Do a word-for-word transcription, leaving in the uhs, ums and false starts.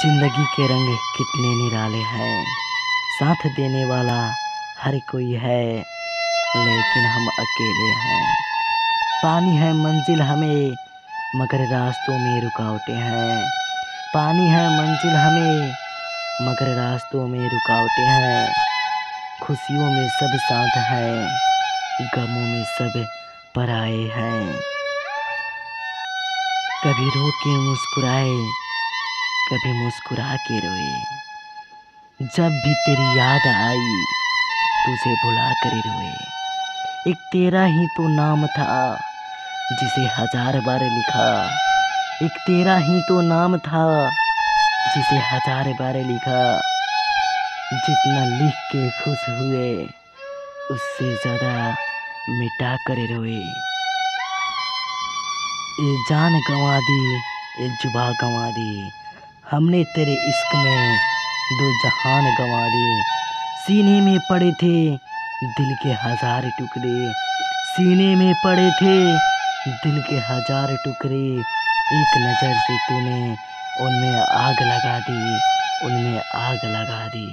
जिंदगी के रंग कितने निराले हैं, साथ देने वाला हर कोई है लेकिन हम अकेले हैं। पानी है मंजिल हमें मगर रास्तों में रुकावटें हैं। पानी है मंजिल हमें मगर रास्तों में रुकावटें हैं। खुशियों में सब साथ हैं, गमों में सब पराए हैं। कभी रो के मुस्कुराए, कभी मुस्कुरा के रोए। जब भी तेरी याद आई तुझे भुला कर रोए। एक तेरा ही तो नाम था जिसे हजार बार लिखा। एक तेरा ही तो नाम था जिसे हजार बार लिखा। जितना लिख के खुश हुए उससे ज़्यादा मिटा कर रोए। ये जान गंवा दी, ये जुबा गंवा दी, हमने तेरे इश्क में दो जहान गंवा दी। सीने में पड़े थे दिल के हजार टुकड़े। सीने में पड़े थे दिल के हजार टुकड़े। एक नज़र से तूने उनमें आग लगा दी, उनमें आग लगा दी।